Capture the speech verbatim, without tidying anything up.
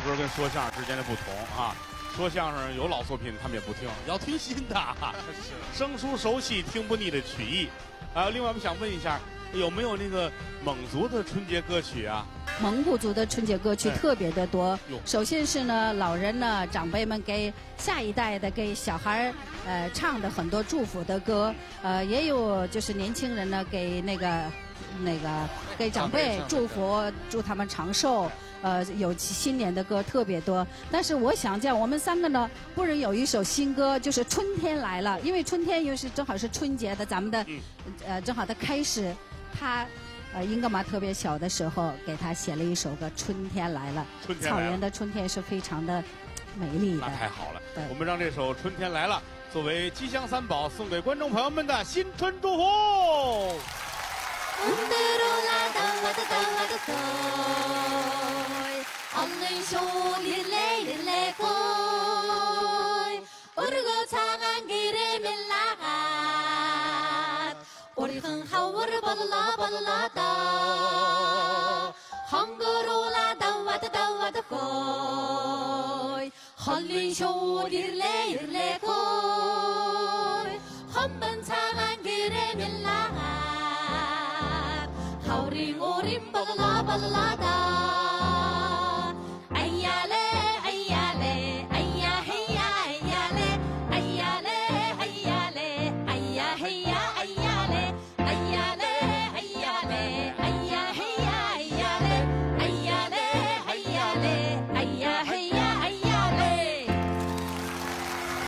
风格跟说相声之间的不同啊。说相声有老作品他们也不听，要听新的，生疏熟悉听不腻的曲艺。啊，另外我们想问一下，有没有那个蒙族的春节歌曲啊？ 蒙古族的春节歌曲特别的多，首先是呢，老人呢，长辈们给下一代的给小孩呃唱的很多祝福的歌，呃，也有就是年轻人呢给那个那个给长辈祝福，祝他们长寿，呃，有新年的歌特别多。但是我想讲，我们三个呢，不如有一首新歌，就是春天来了，因为春天又是正好是春节的，咱们的呃正好的开始，它。 呃，英格玛特别小的时候，给他写了一首歌《春天来了》。春天来了，草原的春天是非常的美丽的。那太好了，我们让这首《春天来了》作为吉祥三宝，送给观众朋友们的新春祝福。